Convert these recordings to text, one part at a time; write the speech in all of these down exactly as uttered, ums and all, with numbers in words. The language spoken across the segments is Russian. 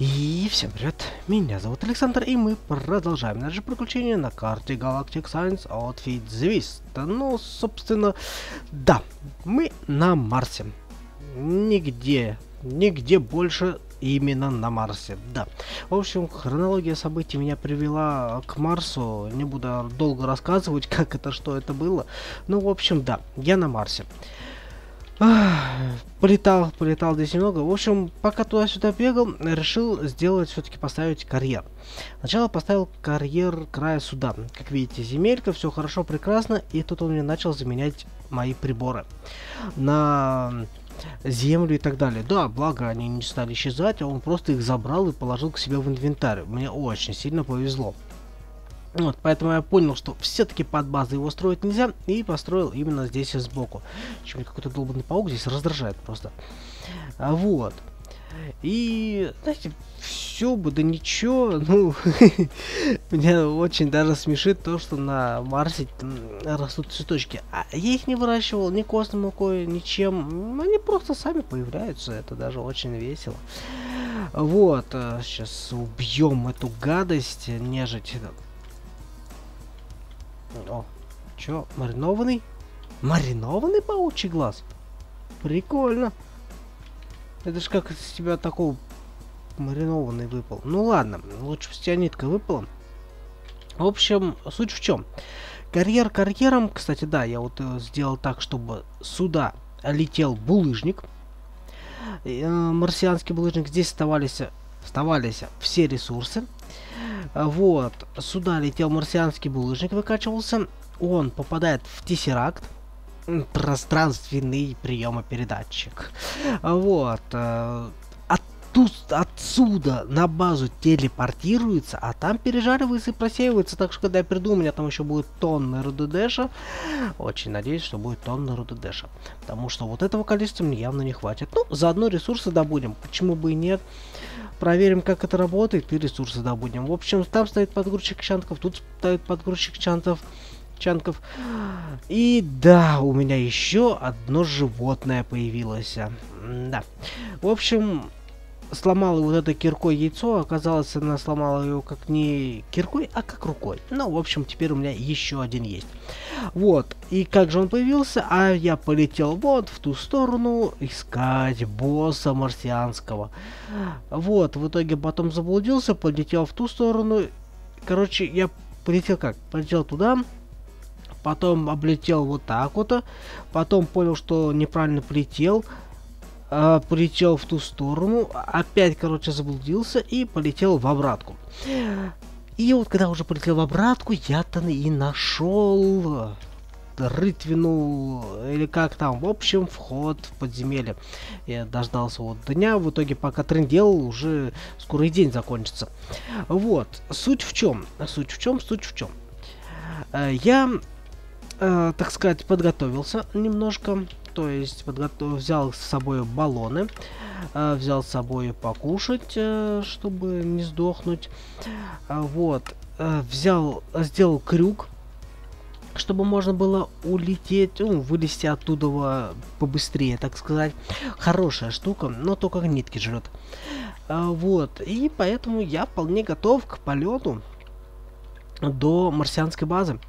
И всем привет, меня зовут Александр, и мы продолжаем наше приключение на карте Galactic Science Outfit Zwist. Ну, собственно, да, мы на Марсе. Нигде, нигде больше именно на Марсе, да. В общем, хронология событий меня привела к Марсу, не буду долго рассказывать, как это, что это было. Ну, в общем, да, я на Марсе. Полетал, полетал здесь немного. В общем, пока туда-сюда бегал, решил сделать, все-таки поставить карьер. Сначала поставил карьер края суда. Как видите, земелька, все хорошо, прекрасно. И тут он мне начал заменять мои приборы на землю и так далее. Да, благо они не стали исчезать, а он просто их забрал и положил к себе в инвентарь. Мне очень сильно повезло. Вот, поэтому я понял, что все-таки под базой его строить нельзя, и построил именно здесь сбоку. Чем какой-то долбанный паук здесь раздражает просто. Вот. И, знаете, все бы, да ничего. Ну, меня очень даже смешит то, что на Марсе растут цветочки. А я их не выращивал ни костной мукой, ничем. Они просто сами появляются, это даже очень весело. Вот, сейчас убьем эту гадость, нежить. О, чё, маринованный? Маринованный паучий глаз? Прикольно. Это ж как с тебя такого маринованный выпал. Ну ладно, лучше бы с тебя нитка выпала. В общем, суть в чем? Карьер карьером, кстати, да, я вот сделал так, чтобы сюда летел булыжник. Марсианский булыжник. Здесь оставались, оставались все ресурсы. Вот, сюда летел марсианский булыжник, выкачивался. Он попадает в тессеракт, пространственный приемопередатчик. Вот, От, отсюда на базу телепортируется, а там пережаривается и просеивается. Так что, когда я приду, у меня там еще будет тонна Руд-дэша. Очень надеюсь, что будет тонна Руд-дэша, потому что вот этого количества мне явно не хватит. Ну, заодно ресурсы добудем, почему бы и нет. Проверим, как это работает, и ресурсы добудем. В общем, там стоит подгрузчик чанков, тут стоит подгрузчик чанков. чанков. И да, у меня еще одно животное появилось. Да. В общем, сломала вот это киркой яйцо. Оказалось, она сломала его как не киркой, а как рукой. Ну, в общем, теперь у меня еще один есть. Вот. И как же он появился? А я полетел вот в ту сторону искать босса марсианского. Вот. В итоге потом заблудился, полетел в ту сторону. Короче, я полетел как? Полетел туда. Потом облетел вот так вот. Потом понял, что неправильно полетел. Полетел в ту сторону, опять, короче, заблудился и полетел в обратку. И вот когда уже полетел в обратку, я-то и нашел рытвину, или как там, в общем, вход в подземелье. Я дождался вот дня, в итоге пока трын делал, уже скоро и день закончится. Вот, суть в чем, суть в чем, суть в чем. Я, так сказать, подготовился немножко. То есть подготов... взял с собой баллоны, э, взял с собой покушать, э, чтобы не сдохнуть. Э, вот, э, взял, сделал крюк, чтобы можно было улететь, ну, вылезти оттуда побыстрее, так сказать. Хорошая штука, но только нитки жрет. Э, вот, и поэтому я вполне готов к полету до марсианской базы.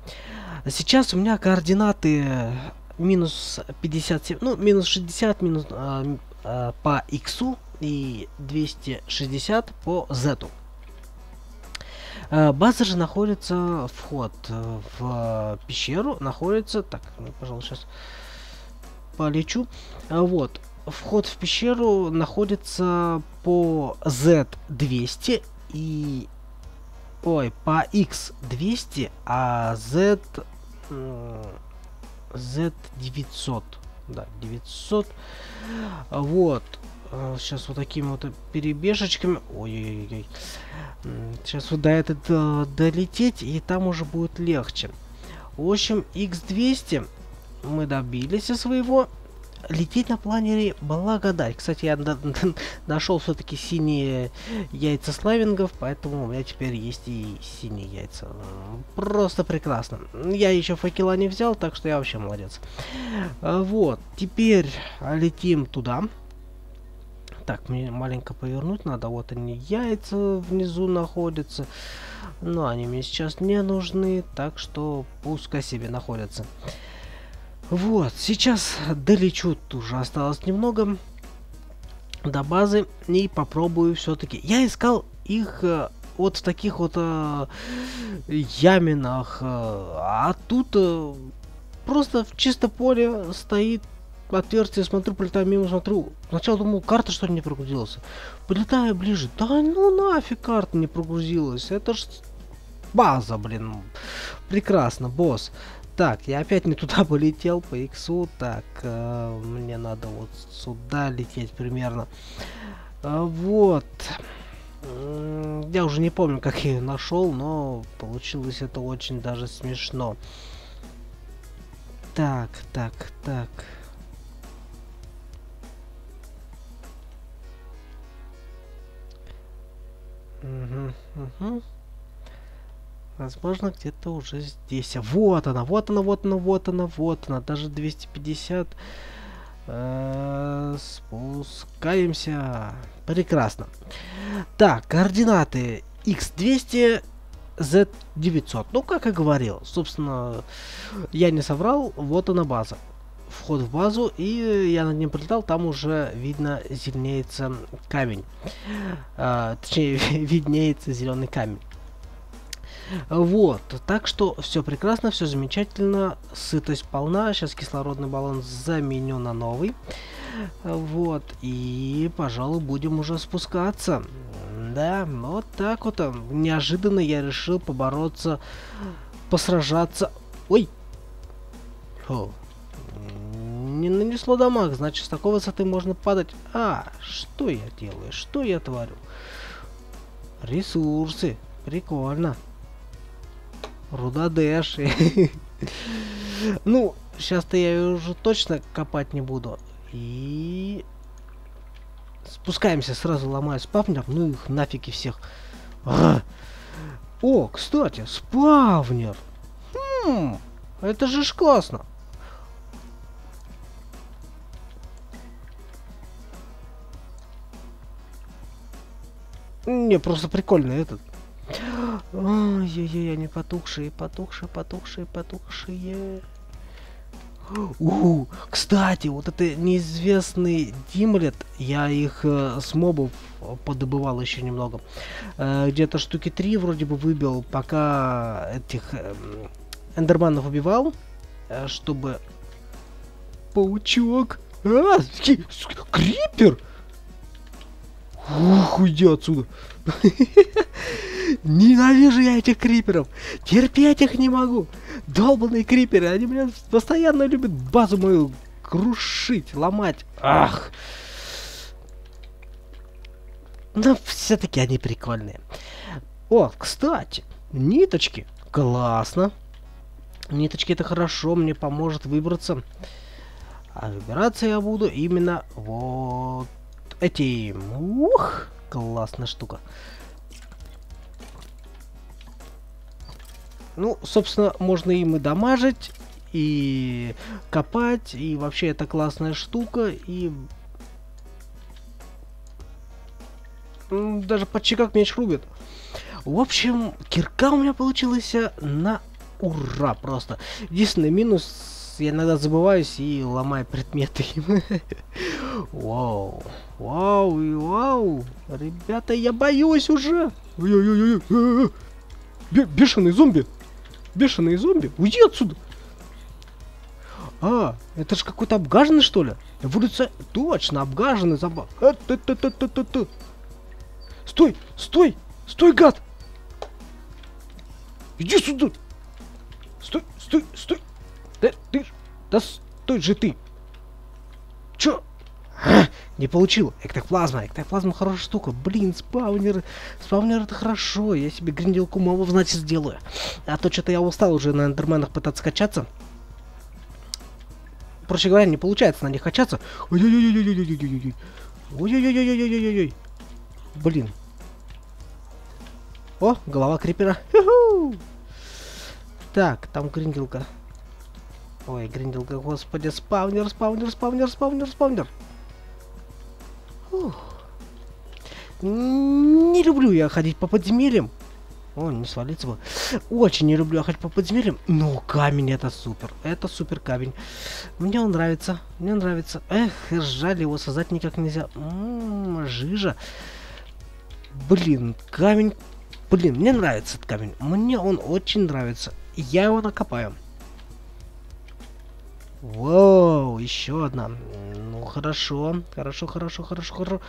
Сейчас у меня координаты минус пятьдесят семь, ну, минус шестьдесят минус, э, э, по иксу и двести шестьдесят по зету. Э, база же находится, вход в э, пещеру находится, так, ну, пожалуй, сейчас полечу. Э, вот, вход в пещеру находится по зет двести и, ой, по икс двести, а Z... Э, зет девятьсот, да, девятьсот. Вот сейчас вот такими вот перебежечками, ой-ой-ой, сейчас вот до этого долететь, и там уже будет легче. В общем, икс двести мы добились своего. Лететь на планере благодать. Кстати, я нашел все-таки синие яйца славингов, поэтому у меня теперь есть и синие яйца. Просто прекрасно. Я еще факела не взял, так что я вообще молодец. Вот, теперь летим туда. Так, мне маленько повернуть надо. Вот они, яйца внизу находятся. Но они мне сейчас не нужны, так что пускай себе находятся. Вот, сейчас долечу, уже осталось немного до базы. И попробую все-таки. Я искал их э, вот в таких вот э, яминах. Э, а тут э, просто в чисто поле стоит отверстие. Смотрю, прилетаю мимо, смотрю. Сначала думал, карта что ли не прогрузилась. Подлетаю ближе. Да ну нафиг карта не прогрузилась. Это ж база, блин. Прекрасно, босс. Так, я опять не туда полетел по иксу. Так, э, мне надо вот сюда лететь примерно. Э, вот. Э, я уже не помню, как я ее нашел, но получилось это очень даже смешно. Так, так, так. Угу, угу. Возможно, где-то уже здесь. Вот она, вот она, вот она, вот она, вот она. Даже двести пятьдесят. Э-э- спускаемся. Прекрасно. Так, координаты. икс двести, зет девятьсот. Ну, как и говорил. Собственно, я не соврал. Вот она база. Вход в базу. И я над ним прилетал. Там уже видно, зеленеется камень. Э-э- точнее, виднеется зеленый камень. Вот, так что все прекрасно, все замечательно, сытость полна, сейчас кислородный баллонс заменю на новый. Вот, и, пожалуй, будем уже спускаться. Да, вот так вот, неожиданно я решил побороться, посражаться. Ой! Фу. Не нанесло дамаг, значит, с такой высоты можно падать. А, что я делаю, что я творю? Ресурсы, прикольно. Руд-деш. Ну, сейчас-то я уже точно копать не буду. И... спускаемся, сразу ломаю спавнер. Ну их нафиг и всех. А! О, кстати, спавнер. Хм, это же ж классно. Не, просто прикольно этот. Ой-ой-ой, они потухшие, потухшие, потухшие, потухшие. У-у-у. Кстати, вот это неизвестный димлет, я их э, с мобов подобывал еще немного. Э, где-то штуки три вроде бы выбил, пока этих э, эндерманов убивал, э, чтобы... Паучок! А, крипер! Ух, уйди отсюда! Ненавижу я этих криперов. Терпеть их не могу. Долбаные криперы. Они меня постоянно любят базу мою крушить, ломать. Ах. Но все-таки они прикольные. О, кстати. Ниточки. Классно. Ниточки это хорошо. Мне поможет выбраться. А выбираться я буду именно вот этим. Ух. Классная штука. Ну, собственно, можно им и дамажить, и копать, и вообще это классная штука, и... даже под чекак меч рубит. В общем, кирка у меня получилась на ура просто. Единственный минус, я иногда забываюсь и ломаю предметы. Вау, вау, и вау. Ребята, я боюсь уже. Бешеные зомби. Бешеные зомби? Уйди отсюда! А, это же какой-то обгаженный, что ли? В улице... Точно, обгаженный зомбак. А, ты, ты, ты, ты, ты, ты. Стой! Стой! Стой, гад! Иди сюда! Стой! Стой! Стой! Да ты... Да стой же ты! Чё? А, не получил. Эктоплазма. Эктоплазма хорошая штука. Блин, спаунер. Спаунер это хорошо. Я себе гринделку мобов, значит, сделаю. А то что-то я устал уже на эндерменах пытаться качаться. Проще говоря, не получается на них качаться. Ой-ой-ой-ой-ой-ой-ой-ой-ой. Ой-ой-ой-ой-ой-ой-ой-ой-ой. Блин. О, голова крипера. Ху-ху. Так, там гринделка. Ой, гринделка, господи. Спаунер, спаунер, спаунер, спаунер, спаунер. Ух. Не люблю я ходить по подземельям. О, не свалиться бы. Очень не люблю ходить по подземельям. Но камень это супер. Это супер камень. Мне он нравится. Мне он нравится. Эх, жаль, его создать никак нельзя. М-м-м, жижа. Блин, камень. Блин, мне нравится этот камень. Мне он очень нравится. Я его накопаю. Воу, еще одна. Ну, хорошо. Хорошо, хорошо, хорошо, хорошо.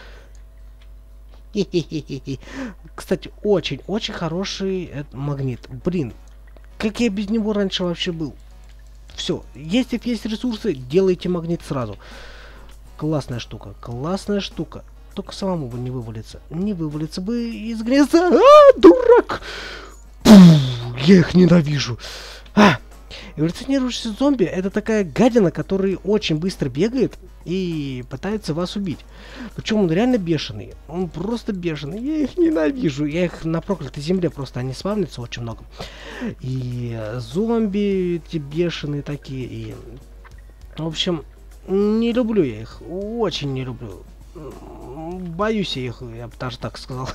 Кстати, очень-очень хороший магнит. Блин, как я без него раньше вообще был. Все, если есть ресурсы, делайте магнит сразу. Классная штука, классная штука. Только самому бы не вывалиться. Не вывалиться бы из гнезда. А, дурак! Пфф, я их ненавижу. А! Эволюционирующий зомби — это такая гадина, который очень быстро бегает и пытается вас убить. Причем он реально бешеный. Он просто бешеный. Я их ненавижу. Я их на проклятой земле просто, они спавнятся очень много. И зомби эти бешеные такие. И... В общем, не люблю я их. Очень не люблю. Боюсь я их, я бы даже так сказал.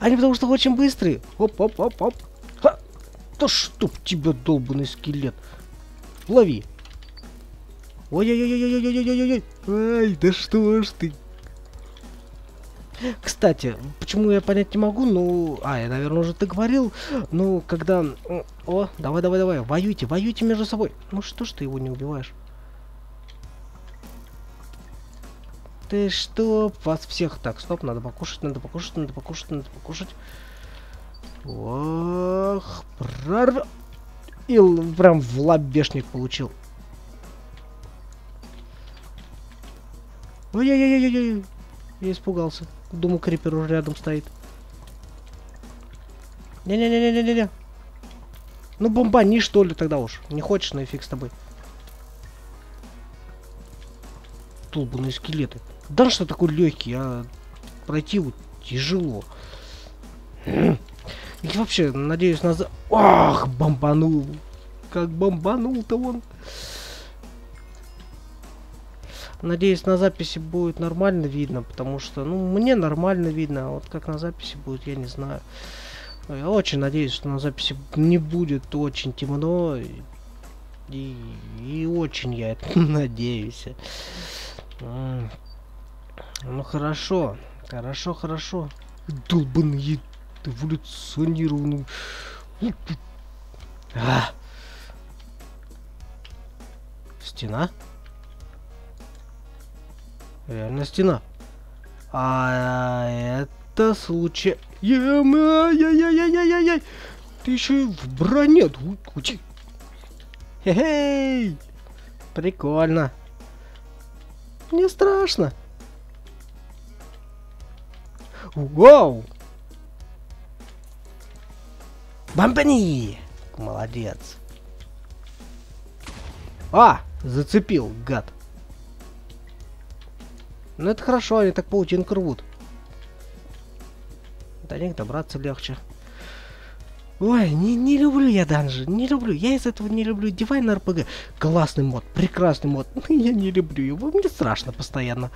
Они потому что очень быстрые. Оп-оп-оп-оп. Да чтоб тебя, долбанный скелет. Лови. Ой-ой-ой-ой-ой-ой-ой-ой-ой. Ай, да что ж ты. Кстати, почему я понять не могу, ну... А, я, наверное, уже ты говорил. Ну, когда... О, давай-давай-давай, воюйте, воюйте между собой. Ну что ж ты его не убиваешь? Ты что, вас всех... Так, стоп, надо покушать, надо покушать, надо покушать, надо покушать. Ох, прорв... И прям в лобешник получил. Ой-ой-ой-ой-ой. Я испугался. Думаю, крипер уже рядом стоит. Не-не-не-не-не-не. Ну, бомбани, что ли, тогда уж. Не хочешь, ну и фиг с тобой. Долбаные скелеты. Да что такой легкий, а пройти вот тяжело. И вообще, надеюсь, нас... Ах, бомбанул. Как бомбанул-то он. Надеюсь, на записи будет нормально видно, потому что, ну, мне нормально видно, а вот как на записи будет, я не знаю. Я очень надеюсь, что на записи не будет очень темно. И, и очень я это надеюсь. Ну, хорошо. Хорошо, хорошо. Долбаные... эволюционированным. А! Стена? Реально стена. А это случай. Я-я-я-я-я-я-я-я! Ты еще и в броне. Хе-хей! Прикольно. Не страшно. Вау! Бомбани! Молодец. А! Зацепил, гад. Ну это хорошо, они так паутинку рвут. До них добраться легче. Ой, не, не люблю я данжи, не люблю. Я из этого не люблю. Дивайн эр пэ гэ. Классный мод, прекрасный мод. Но я не люблю его, мне страшно постоянно.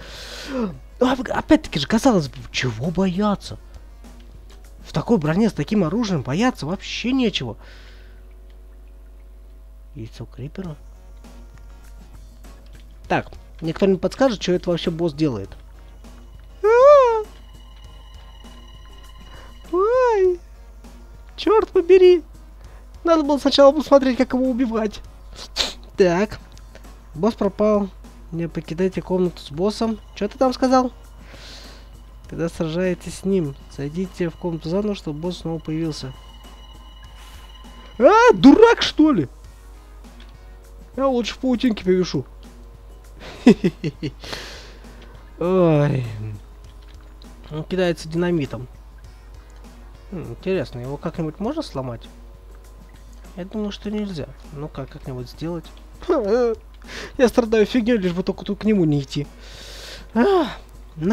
Опять-таки же, казалось бы, чего бояться? В такой броне с таким оружием бояться вообще нечего. Яйцо крипера. Так, мне кто-нибудь подскажет, что это вообще босс делает? Ой, черт побери! Надо было сначала посмотреть, как его убивать. Так, босс пропал. Не покидайте комнату с боссом. Что ты там сказал? Когда сражаетесь с ним, зайдите в комнату заново, чтобы босс снова появился. А, дурак, что ли? Я лучше в паутинке повешу. Ой. Он кидается динамитом. Интересно, его как-нибудь можно сломать? Я думаю, что нельзя. Ну как, как-нибудь сделать? Я страдаю фигней, лишь бы только тут к нему не идти. Ну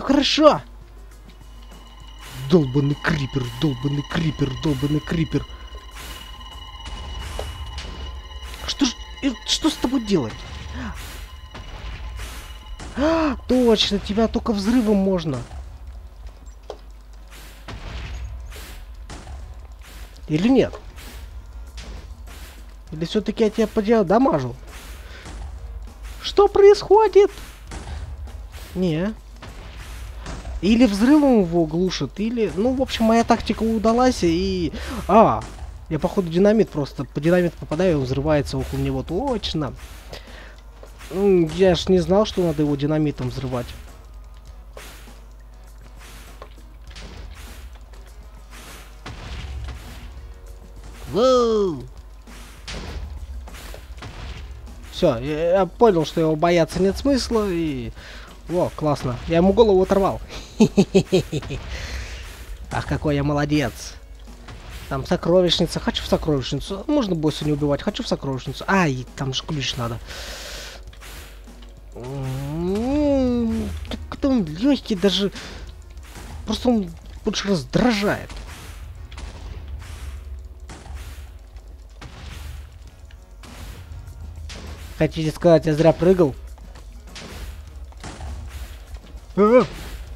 хорошо. Долбанный крипер, долбанный крипер, долбанный крипер. Что ж, что с тобой делать? А, точно, тебя только взрывом можно. Или нет? Или все-таки я тебя поделал, дамажу? Что происходит? Не. Или взрывом его глушит, или... Ну, в общем, моя тактика удалась, и... А, я, походу, динамит просто... По динамиту попадаю, и он взрывается около него. Точно. Я ж не знал, что надо его динамитом взрывать. Воу! Все, я, я понял, что его бояться нет смысла, и... О, классно. Я ему голову оторвал. Ах, какой я молодец. Там сокровищница. Хочу в сокровищницу. Можно босса не убивать. Хочу в сокровищницу. Ай, там же ключ надо. Так он легкий даже. Просто он больше раздражает. Хотите сказать, я зря прыгал?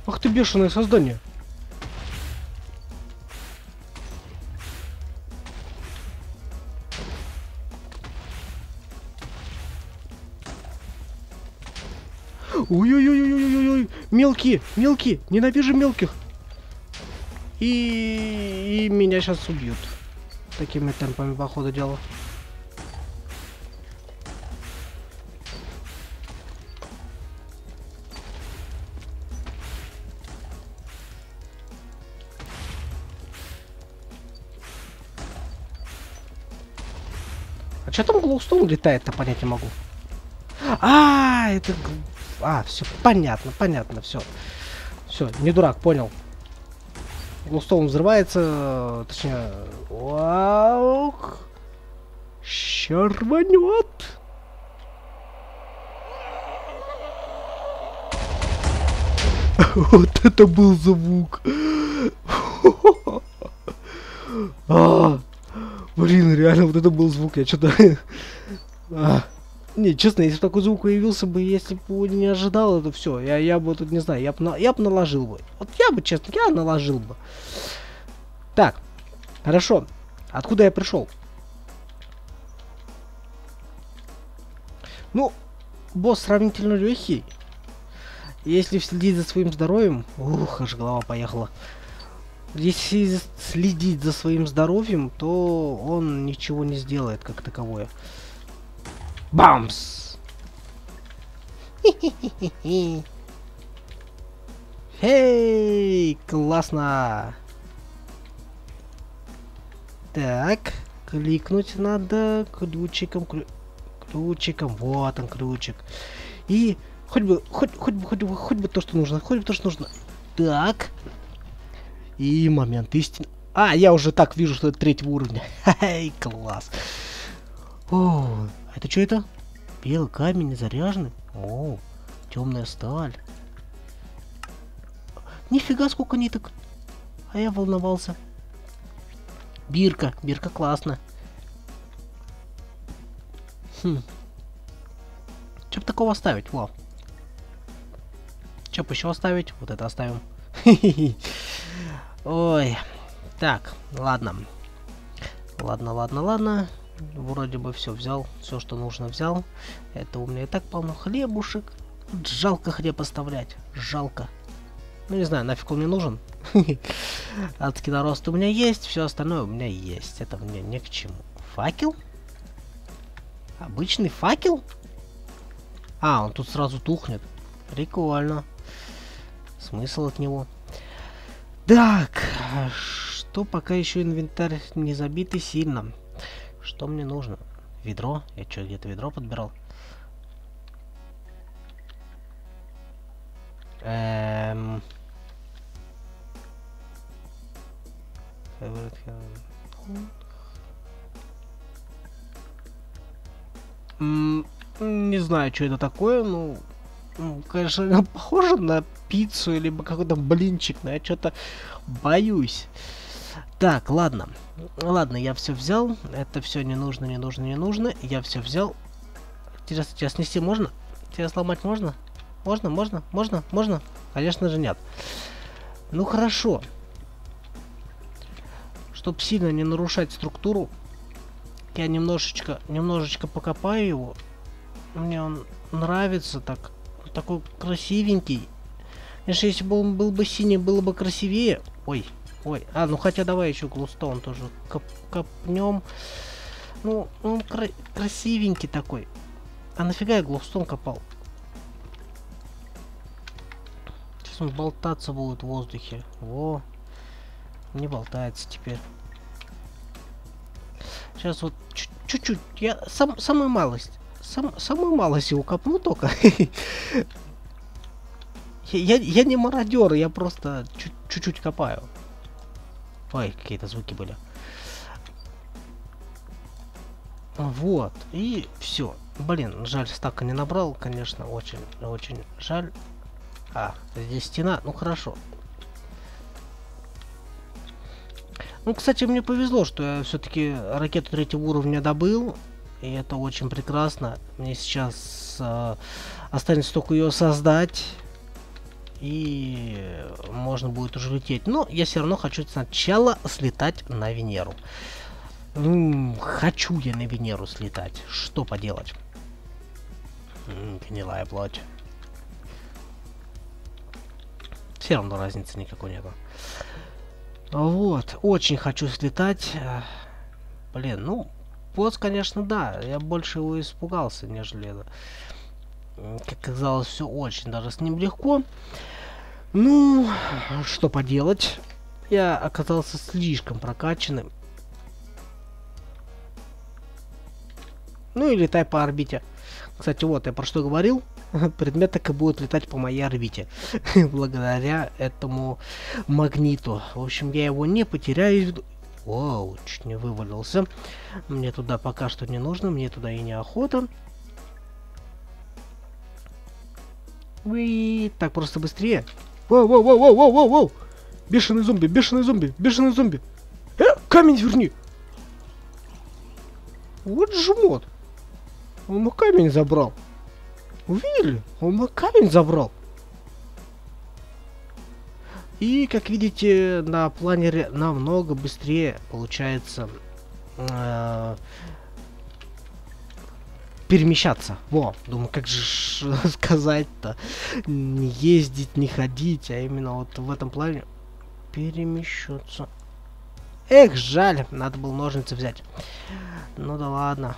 Ах ты бешеное создание. Ой-ой-ой-ой-ой-ой-ой. Мелкие, мелкие. Ненавижу мелких. И... И меня сейчас убьют. Такими темпами, по ходу дела. Что там глоустоун летает-то, понять не могу. А, это... А, все, понятно, понятно, все. Все, не дурак, понял. Глоустоун взрывается, точнее... Ох! Ща рванет! Вот это был звук! Блин, реально, вот это был звук, я что-то... а. Не, честно, если бы такой звук появился бы, если бы не ожидал, это все. Я, я бы тут, не знаю, я бы, на... я бы наложил бы. Вот я бы, честно, я наложил бы. Так, хорошо. Откуда я пришел? Ну, босс сравнительно легкий. Если следить за своим здоровьем... Ух, аж голова поехала. Если следить за своим здоровьем, то он ничего не сделает как таковое. Бамс! Хе-хе-хе-хе! Хей! Классно! Так, кликнуть надо ключиком, крю... ключиком, вот он ключик. И хоть бы, хоть, хоть бы, хоть бы, хоть бы то, что нужно, хоть бы то, что нужно. Так. И момент истины. А, я уже так вижу, что это третьего уровня. Ха-хай, класс. О, это что это? Белый камень не заряженный? О, темная сталь. Нифига, сколько ниток. А я волновался. Бирка, бирка классно. Хм. Что бы такого оставить? Вау. Что бы еще оставить? Вот это оставим. Ой, так, ладно, ладно, ладно, ладно, вроде бы все взял, все, что нужно взял, это у меня и так полно хлебушек, жалко хлеб оставлять, жалко, ну не знаю, нафиг он мне нужен, адский нарост у меня есть, все остальное у меня есть, это мне ни к чему. Факел? Обычный факел? А, он тут сразу тухнет, прикольно, смысл от него. Так, что пока еще инвентарь не забитый сильно. Что мне нужно? Ведро? Я что, где-то ведро подбирал? Эм... М-м, не знаю, что это такое, но... Конечно, похоже на пиццу, либо какой-то блинчик, но я что-то боюсь. Так, ладно. Ладно, я все взял. Это все не нужно, не нужно, не нужно. Я все взял. Тебя, тебя снести можно? Тебя сломать можно? Можно, можно, можно, можно? Конечно же нет. Ну хорошо. чтобы сильно не нарушать структуру, я немножечко, немножечко покопаю его. Мне он нравится, так, такой красивенький. Конечно, если бы он был бы синий, было бы красивее. Ой, ой. А, ну хотя давай еще глоустоун тоже коп копнем. Ну, он кра красивенький такой. А нафига я глоустоун копал? Сейчас он болтаться будет в воздухе. Во. Не болтается теперь. Сейчас вот чуть-чуть. Я сам, самую малость. Сам, самую малость его копну только. Я, я не мародер, я просто чуть-чуть копаю. Ой, какие-то звуки были. Вот. И все. Блин, жаль, стака не набрал, конечно. Очень, очень жаль. А, здесь стена. Ну, хорошо. Ну, кстати, мне повезло, что я все-таки ракету третьего уровня добыл. И это очень прекрасно. Мне сейчас э, останется только ее создать. И можно будет уже лететь. Но я все равно хочу сначала слетать на Венеру. М-м, хочу я на Венеру слетать. Что поделать? М-м, гнилая плоть. Все равно разницы никакой нету. Вот, очень хочу слетать. Блин, ну, босс, конечно, да. Я больше его испугался, нежели это. Как казалось, все очень даже с ним легко. Ну, что поделать. Я оказался слишком прокачанным. Ну и летай по орбите. Кстати, вот я про что говорил. Предмет так и будет летать по моей орбите. Благодаря этому магниту. В общем, я его не потеряю. Оу, чуть не вывалился. Мне туда пока что не нужно. Мне туда и неохота. Уи, так просто быстрее. Воу, воу, воу, воу, воу, воу, воу. Бешеный зомби, бешеный зомби, бешеный зомби. Э, камень верни. Вот жмот. Он мой камень забрал. Увидели? Он мой камень забрал. И, как видите, на планере намного быстрее получается э, перемещаться. Во, думаю, как же сказать-то? Не ездить, не ходить, а именно вот в этом плане перемещаться. Эх, жаль, надо было ножницы взять. Ну да ладно.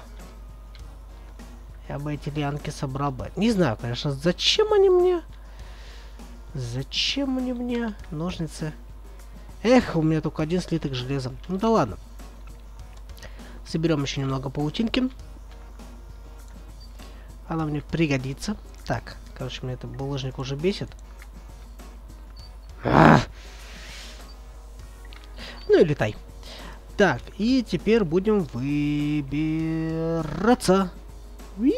Я бы эти лианки собрал бы. Не знаю, конечно, зачем они мне? Зачем они мне? Ножницы. Эх, у меня только один слиток железа. Ну да ладно. Соберем еще немного паутинки. Она мне пригодится. Так, короче, мне этот булыжник уже бесит. А! Ну и летай. Так, и теперь будем выбираться. Уи!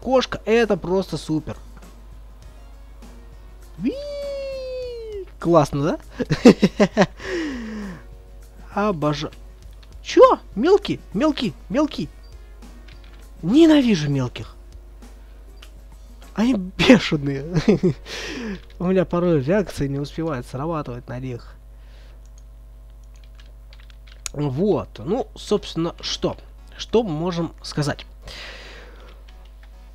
Кошка, это просто супер. Уи! Классно, да? Обожаю. Чё? Мелкий, мелкий, мелкий. Ненавижу мелких. Они бешеные. У меня порой реакции не успевают срабатывать на них. Вот, ну, собственно, что? Что можем сказать?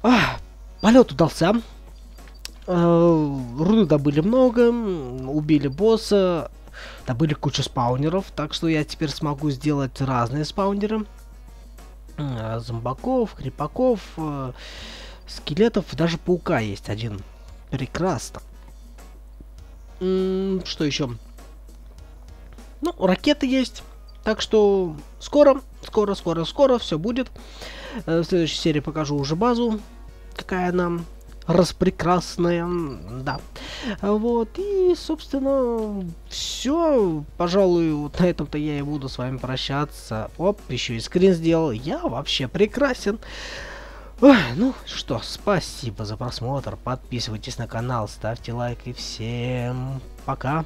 А, полет удался. Э, руды добыли много, убили босса, добыли кучу спаунеров, так что я теперь смогу сделать разные спаунеры. Э, зомбаков, крипаков, э, скелетов, даже паука есть один. Прекрасно. М-м, что еще? Ну, ракеты есть. Так что скоро, скоро, скоро, скоро все будет. В следующей серии покажу уже базу, какая она распрекрасная, да. Вот, и, собственно, все. Пожалуй, вот на этом-то я и буду с вами прощаться. Оп, еще и скрин сделал. Я вообще прекрасен. Ой, ну что, спасибо за просмотр. Подписывайтесь на канал, ставьте лайк и всем пока.